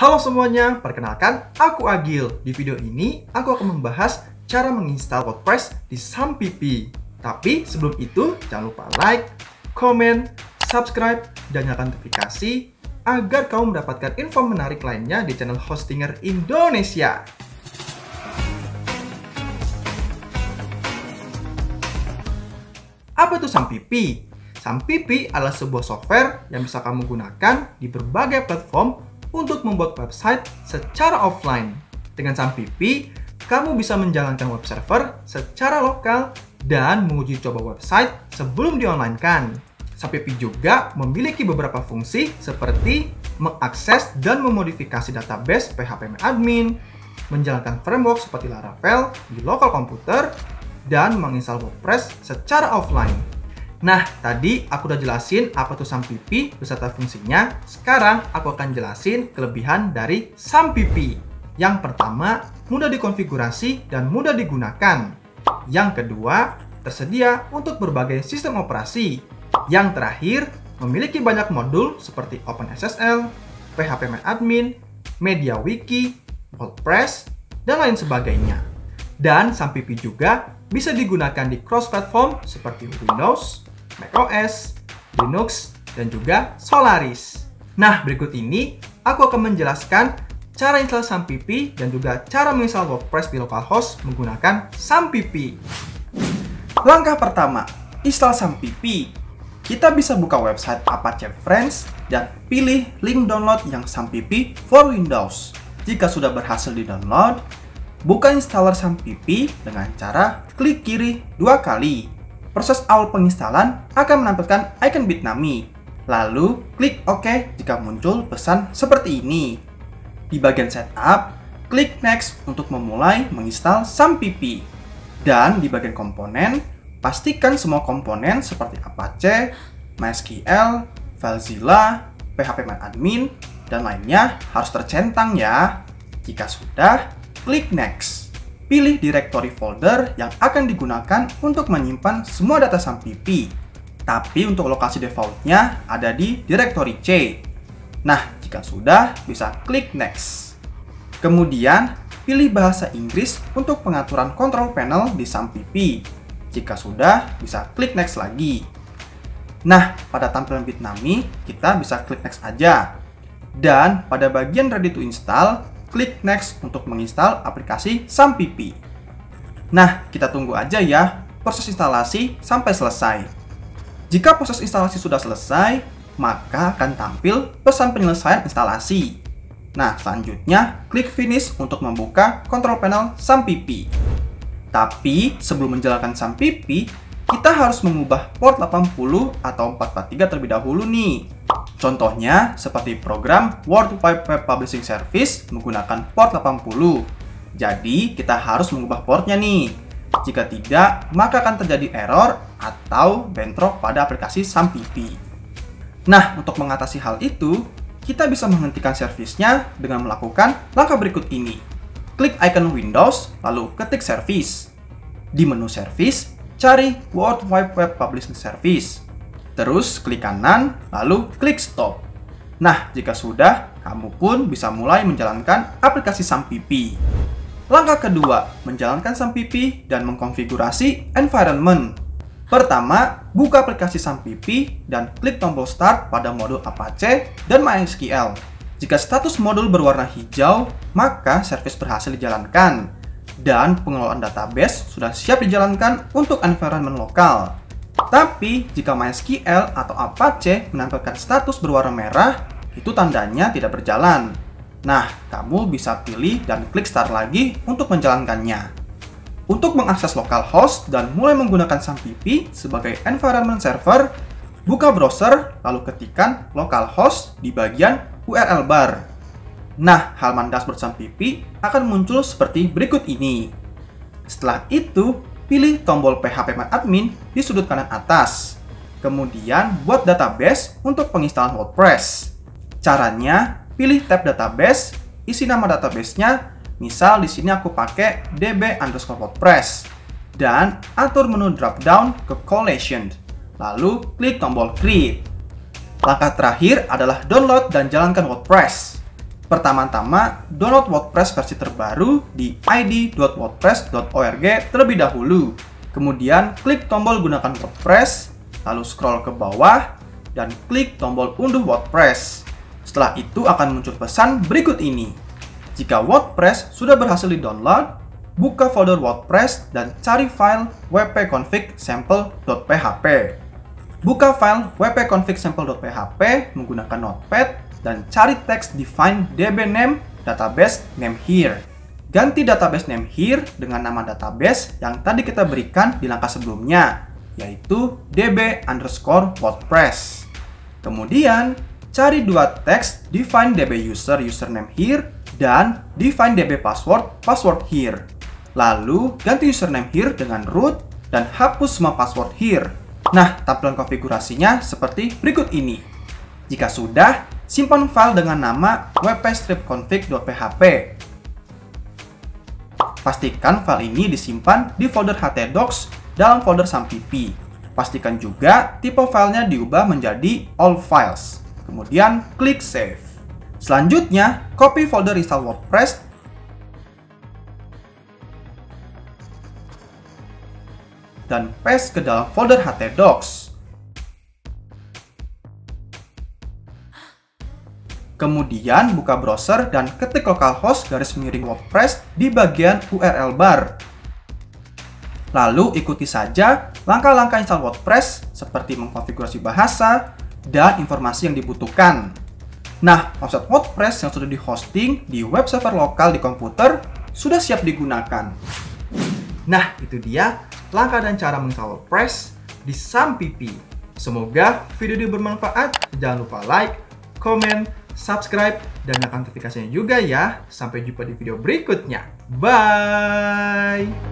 Halo semuanya, perkenalkan aku Agil. Di video ini aku akan membahas cara menginstal WordPress di XAMPP. Tapi sebelum itu jangan lupa like, comment, subscribe, dan nyalakan notifikasi agar kamu mendapatkan info menarik lainnya di channel Hostinger Indonesia. Apa itu XAMPP? XAMPP adalah sebuah software yang bisa kamu gunakan di berbagai platform untuk membuat website secara offline. Dengan XAMPP, kamu bisa menjalankan web server secara lokal dan menguji coba website sebelum dionlinekan. XAMPP juga memiliki beberapa fungsi seperti mengakses dan memodifikasi database phpMyAdmin, menjalankan framework seperti Laravel di lokal komputer, dan menginstal WordPress secara offline. Nah, tadi aku udah jelasin apa itu XAMPP beserta fungsinya. Sekarang aku akan jelasin kelebihan dari XAMPP. Yang pertama, mudah dikonfigurasi dan mudah digunakan. Yang kedua, tersedia untuk berbagai sistem operasi. Yang terakhir, memiliki banyak modul seperti OpenSSL, phpMyAdmin, MediaWiki, WordPress, dan lain sebagainya. Dan XAMPP juga bisa digunakan di cross-platform seperti Windows, macOS, Linux, dan juga Solaris. Nah, berikut ini aku akan menjelaskan cara install XAMPP dan juga cara menginstal WordPress di localhost menggunakan XAMPP. Langkah pertama, install XAMPP. Kita bisa buka website Apache Friends dan pilih link download yang XAMPP for Windows. Jika sudah berhasil di-download, buka installer XAMPP dengan cara klik kiri 2 kali. Proses awal penginstalan akan menampilkan icon Bitnami. Lalu, klik OK jika muncul pesan seperti ini. Di bagian setup, klik next untuk memulai menginstal XAMPP. Dan di bagian komponen, pastikan semua komponen seperti Apache, MySQL, FileZilla, phpMyAdmin, dan lainnya harus tercentang ya. Jika sudah, klik next. Pilih directory folder yang akan digunakan untuk menyimpan semua data XAMPP. Tapi untuk lokasi defaultnya ada di directory C. Nah, jika sudah, bisa klik next. Kemudian, pilih bahasa Inggris untuk pengaturan control panel di XAMPP. Jika sudah, bisa klik next lagi. Nah, pada tampilan Bitnami, kita bisa klik next aja. Dan pada bagian ready to install, klik next untuk menginstal aplikasi XAMPP. Nah, kita tunggu aja ya proses instalasi sampai selesai. Jika proses instalasi sudah selesai, maka akan tampil pesan penyelesaian instalasi. Nah, selanjutnya klik finish untuk membuka kontrol panel XAMPP. Tapi, sebelum menjalankan XAMPP, kita harus mengubah port 80 atau 443 terlebih dahulu nih. Contohnya seperti program World Wide Web Publishing Service menggunakan port 80. Jadi kita harus mengubah portnya nih. Jika tidak, maka akan terjadi error atau bentrok pada aplikasi XAMPP. Nah, untuk mengatasi hal itu, kita bisa menghentikan servisnya dengan melakukan langkah berikut ini. Klik icon Windows, lalu ketik Service. Di menu Service, cari World Wide Web Publishing Service. Terus klik kanan, lalu klik stop. Nah, jika sudah, kamu pun bisa mulai menjalankan aplikasi XAMPP. Langkah kedua, menjalankan XAMPP dan mengkonfigurasi environment. Pertama, buka aplikasi XAMPP dan klik tombol start pada modul Apache dan MySQL. Jika status modul berwarna hijau, maka service berhasil dijalankan. Dan pengelolaan database sudah siap dijalankan untuk environment lokal. Tapi, jika MySQL atau Apache menampilkan status berwarna merah, itu tandanya tidak berjalan. Nah, kamu bisa pilih dan klik start lagi untuk menjalankannya. Untuk mengakses localhost dan mulai menggunakan XAMPP sebagai environment server, buka browser lalu ketikkan localhost di bagian URL bar. Nah, halaman dashboard XAMPP akan muncul seperti berikut ini. Setelah itu, pilih tombol phpMyAdmin di sudut kanan atas. Kemudian, buat database untuk penginstalan WordPress. Caranya, pilih tab database, isi nama databasenya, misal di sini aku pakai db_wordpress, dan atur menu dropdown ke collection, lalu klik tombol create. Langkah terakhir adalah download dan jalankan WordPress. Pertama-tama, download WordPress versi terbaru di id.wordpress.org terlebih dahulu. Kemudian, klik tombol gunakan WordPress, lalu scroll ke bawah, dan klik tombol unduh WordPress. Setelah itu akan muncul pesan berikut ini. Jika WordPress sudah berhasil di-download, buka folder WordPress dan cari file wp-config-sample.php. Buka file wp-config-sample.php menggunakan Notepad, dan cari teks define db name database name here. Ganti database name here dengan nama database yang tadi kita berikan di langkah sebelumnya, yaitu db_wordpress. Kemudian, cari dua teks define db user username here dan define db password password here. Lalu, ganti username here dengan root dan hapus semua password here. Nah, tampilan konfigurasinya seperti berikut ini. Jika sudah, simpan file dengan nama wp-config.php. Pastikan file ini disimpan di folder htdocs dalam folder XAMPP. Pastikan juga tipe filenya diubah menjadi all files. Kemudian klik save. Selanjutnya, copy folder install WordPress. Dan paste ke dalam folder htdocs. Kemudian buka browser dan ketik localhost/wordpress di bagian URL bar. Lalu ikuti saja langkah-langkah install WordPress seperti mengkonfigurasi bahasa dan informasi yang dibutuhkan. Nah, offset WordPress yang sudah dihosting di web server lokal di komputer sudah siap digunakan. Nah, itu dia langkah dan cara menginstall WordPress di XAMPP. Semoga video ini bermanfaat. Jangan lupa like, comment, subscribe, dan nyalakan notifikasinya juga ya. Sampai jumpa di video berikutnya. Bye!